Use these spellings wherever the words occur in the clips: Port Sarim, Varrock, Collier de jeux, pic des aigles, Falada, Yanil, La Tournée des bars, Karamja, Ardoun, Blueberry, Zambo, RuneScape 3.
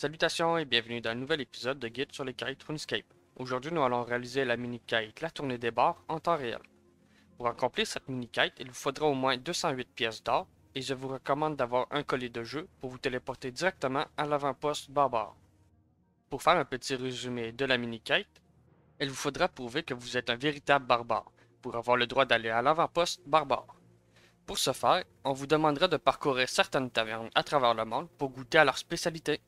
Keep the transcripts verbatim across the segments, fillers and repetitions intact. Salutations et bienvenue dans un nouvel épisode de guide sur les kites RuneScape. Aujourd'hui nous allons réaliser la mini kite La Tournée des bars en temps réel. Pour accomplir cette mini kite, il vous faudra au moins deux cent huit pièces d'or et je vous recommande d'avoir un collier de jeu pour vous téléporter directement à l'avant-poste barbare. Pour faire un petit résumé de la mini kite, il vous faudra prouver que vous êtes un véritable barbare pour avoir le droit d'aller à l'avant-poste barbare. Pour ce faire, on vous demandera de parcourir certaines tavernes à travers le monde pour goûter à leur spécialité.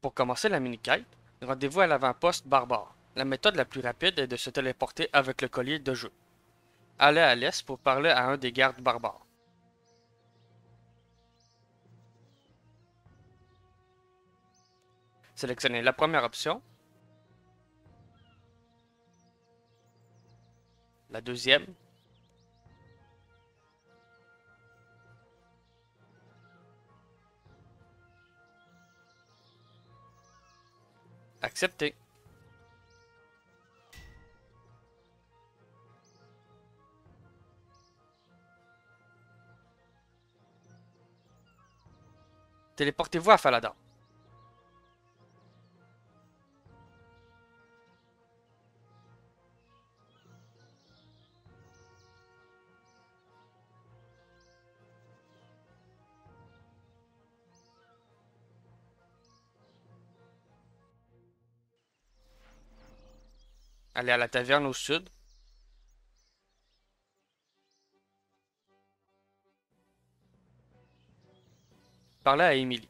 Pour commencer la mini-quête, rendez-vous à l'avant-poste barbare. La méthode la plus rapide est de se téléporter avec le collier de jeu. Allez à l'est pour parler à un des gardes barbares. Sélectionnez la première option, la deuxième, accepter. Téléportez-vous à Falada. Allez à la taverne au sud. Parlez à Émilie.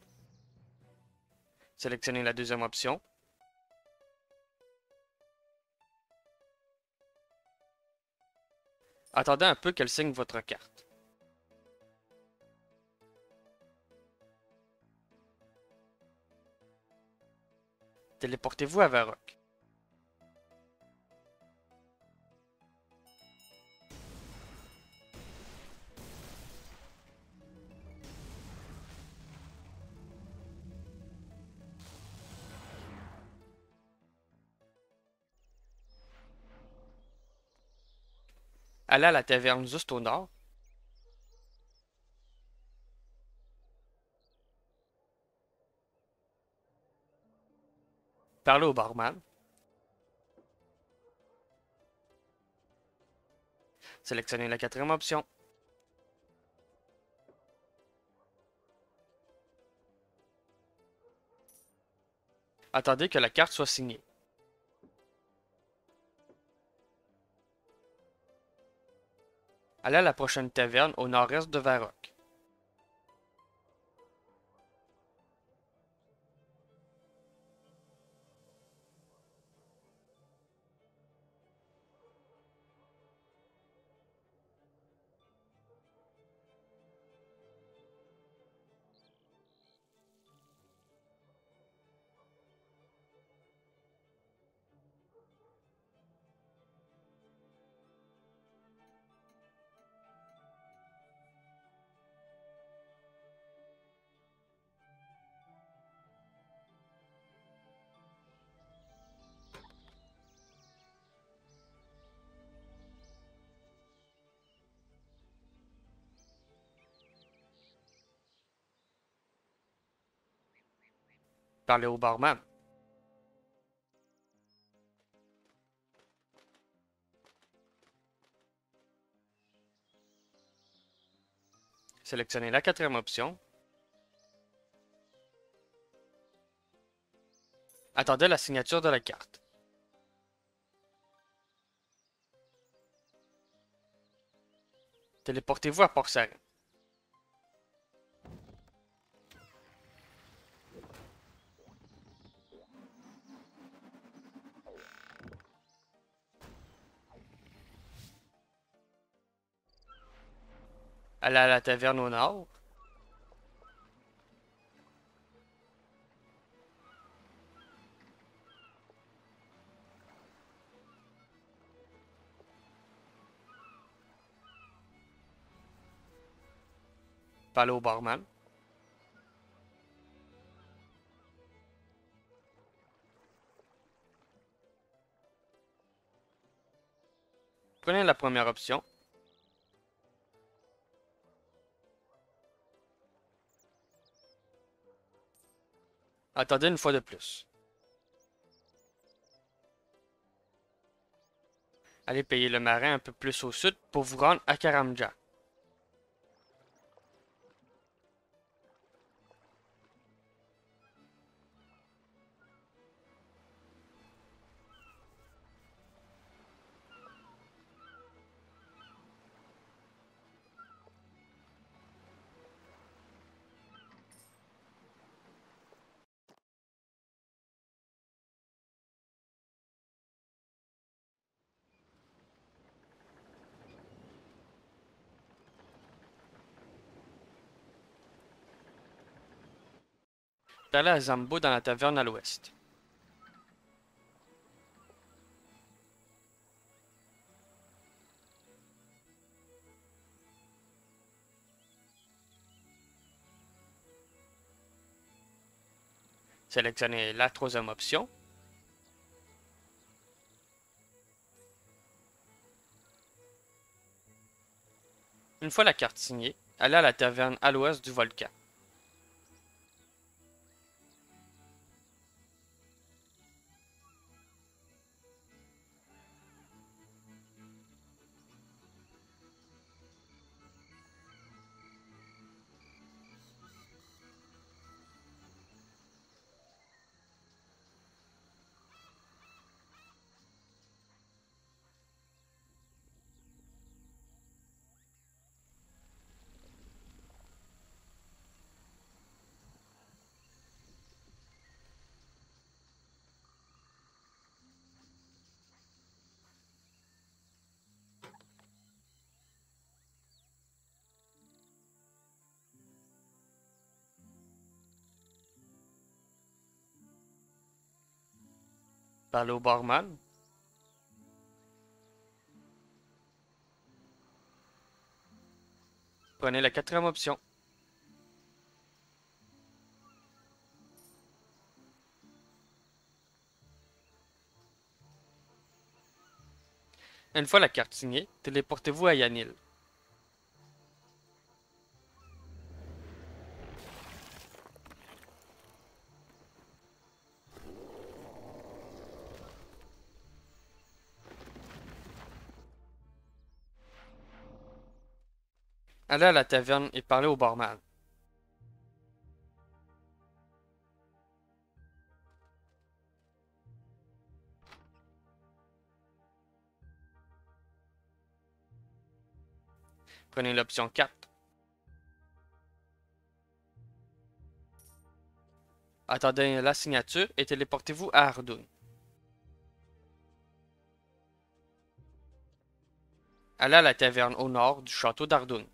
Sélectionnez la deuxième option. Attendez un peu qu'elle signe votre carte. Téléportez-vous à Varrock. Allez à la taverne juste au nord. Parlez au barman. Sélectionnez la quatrième option. Attendez que la carte soit signée. Allez à la prochaine taverne au nord-est de Varrock. Parlez au barman. Sélectionnez la quatrième option. Attendez la signature de la carte. Téléportez-vous à Port Sarim. Allez à la taverne au nord. Parlez au barman. Prenez la première option. Attendez une fois de plus. Allez payer le marin un peu plus au sud pour vous rendre à Karamja. Allez à Zambo dans la taverne à l'ouest. Sélectionnez la troisième option. Une fois la carte signée, allez à la taverne à l'ouest du volcan. Parlez au barman. Prenez la quatrième option. Une fois la carte signée, téléportez-vous à Yanil. Allez à la taverne et parlez au barman. Prenez l'option quatre. Attendez la signature et téléportez-vous à Ardoun. Allez à la taverne au nord du château d'Ardoun.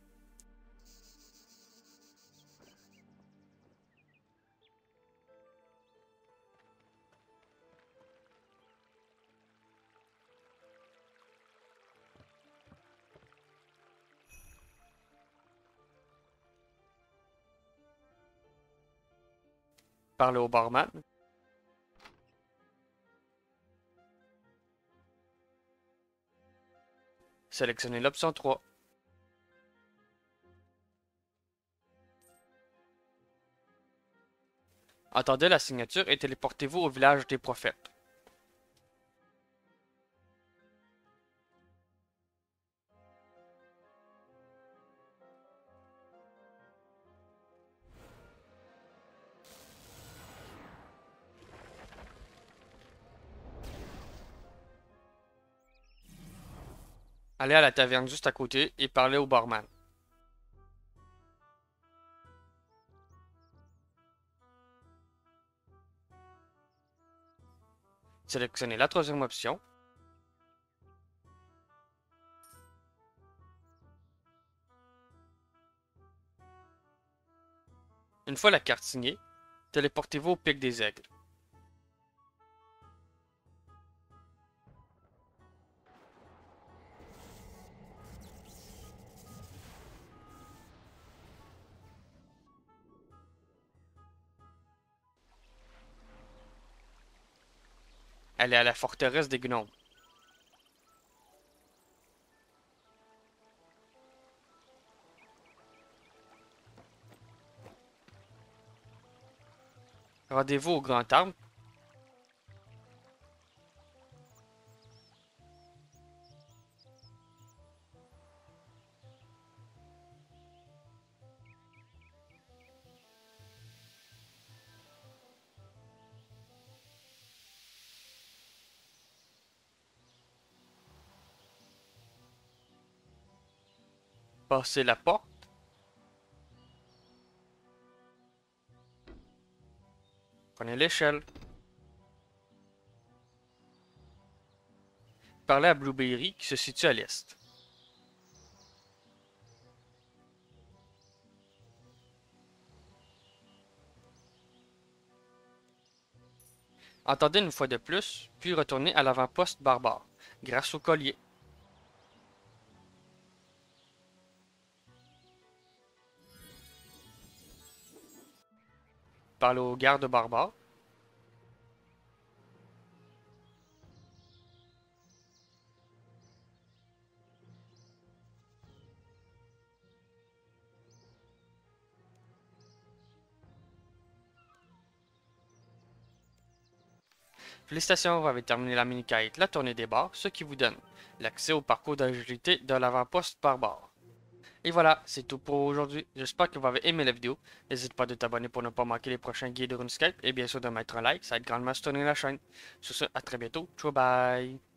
Parlez au barman. Sélectionnez l'option trois. Attendez la signature et téléportez-vous au village des prophètes. Allez à la taverne juste à côté et parlez au barman. Sélectionnez la troisième option. Une fois la carte signée, téléportez-vous au pic des aigles. Elle est à la forteresse des gnomes. rendez-vous au grand arbre. Passer la porte. Prenez l'échelle. Parlez à Blueberry qui se situe à l'est. Entendez une fois de plus, puis retournez à l'avant-poste barbare, grâce au collier. Parle aux gardes barbares. Félicitations, vous avez terminé la mini-quête La Tournée des bars, ce qui vous donne l'accès au parcours d'agilité de l'avant-poste barbare. Et voilà, c'est tout pour aujourd'hui. J'espère que vous avez aimé la vidéo. N'hésite pas à t'abonner pour ne pas manquer les prochains guides de RuneScape. Et bien sûr de mettre un like, ça aide grandement à soutenir la chaîne. Sur ce, à très bientôt. Ciao, bye!